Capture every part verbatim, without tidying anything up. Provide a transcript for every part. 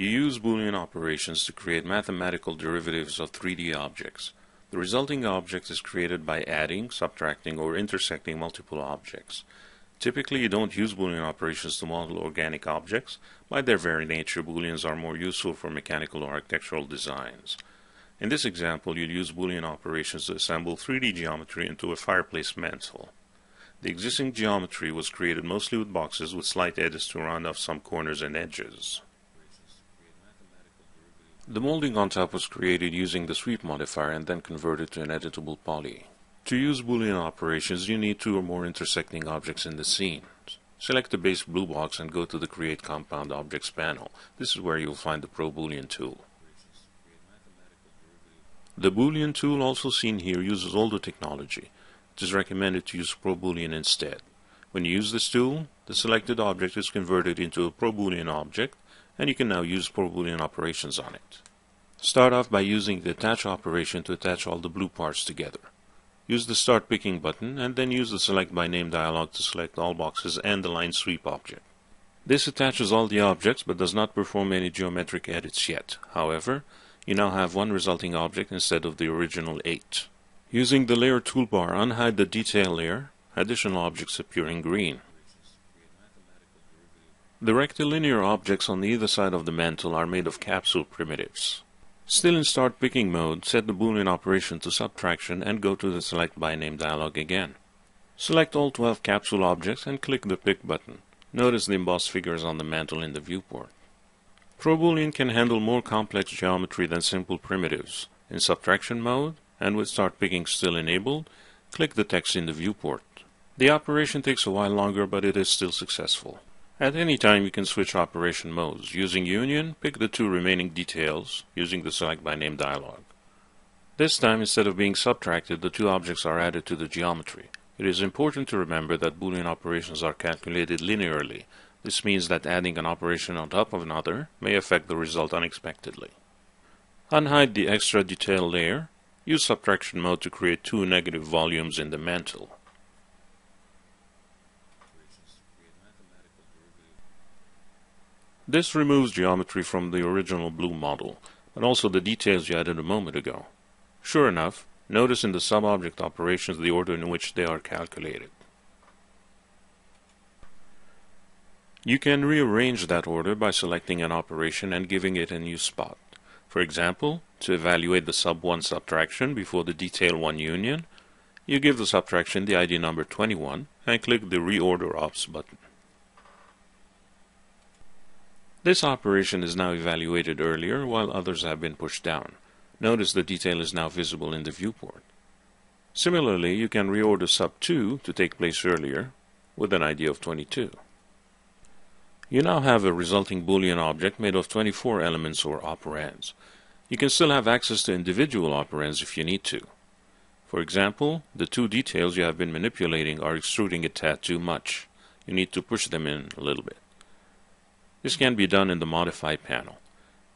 You use Boolean operations to create mathematical derivatives of three D objects. The resulting object is created by adding, subtracting, or intersecting multiple objects. Typically, you don't use Boolean operations to model organic objects. By their very nature, Booleans are more useful for mechanical or architectural designs. In this example, you'd use Boolean operations to assemble three D geometry into a fireplace mantel. The existing geometry was created mostly with boxes with slight edges to round off some corners and edges. The molding on top was created using the sweep modifier and then converted to an editable poly. To use Boolean operations, you need two or more intersecting objects in the scene. Select the base blue box and go to the Create Compound Objects panel. This is where you'll find the ProBoolean tool. The Boolean tool, also seen here, uses older technology. It is recommended to use ProBoolean instead. When you use this tool, the selected object is converted into a ProBoolean object, and you can now use ProBoolean operations on it. Start off by using the Attach operation to attach all the blue parts together. Use the Start Picking button, and then use the Select by Name dialog to select all boxes and the Line Sweep object. This attaches all the objects, but does not perform any geometric edits yet. However, you now have one resulting object instead of the original eight. Using the Layer toolbar, unhide the Detail layer. Additional objects appear in green. The rectilinear objects on either side of the mantle are made of capsule primitives. Still in Start Picking mode, set the Boolean operation to subtraction and go to the Select by Name dialog again. Select all twelve capsule objects and click the Pick button. Notice the embossed figures on the mantle in the viewport. ProBoolean can handle more complex geometry than simple primitives. In subtraction mode, and with Start Picking still enabled, click the text in the viewport. The operation takes a while longer, but it is still successful. At any time you can switch operation modes. Using Union, pick the two remaining details, using the Select by Name dialog. This time, instead of being subtracted, the two objects are added to the geometry. It is important to remember that Boolean operations are calculated linearly. This means that adding an operation on top of another may affect the result unexpectedly. Unhide the extra detail layer. Use subtraction mode to create two negative volumes in the mantle. This removes geometry from the original blue model, but also the details you added a moment ago. Sure enough, notice in the sub-object operations the order in which they are calculated. You can rearrange that order by selecting an operation and giving it a new spot. For example, to evaluate the sub one subtraction before the detail one union, you give the subtraction the I D number twenty-one and click the Reorder Ops button. This operation is now evaluated earlier, while others have been pushed down. Notice the detail is now visible in the viewport. Similarly, you can reorder sub two to take place earlier with an I D of twenty-two. You now have a resulting Boolean object made of twenty-four elements or operands. You can still have access to individual operands if you need to. For example, the two details you have been manipulating are extruding a tad too much. You need to push them in a little bit. This can be done in the Modify panel.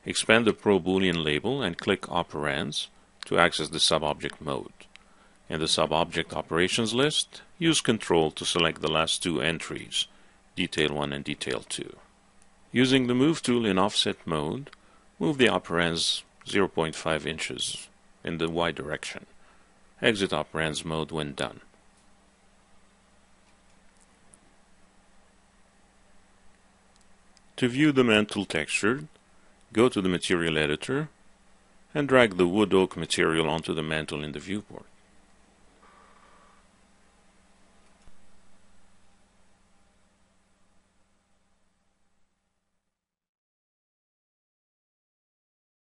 Expand the ProBoolean label and click Operands to access the sub-object mode. In the sub-object operations list, use Control to select the last two entries, Detail one and Detail two. Using the Move tool in offset mode, move the operands zero point five inches in the Y direction. Exit operands mode when done. To view the mantle texture, go to the Material Editor and drag the Wood Oak material onto the mantle in the viewport.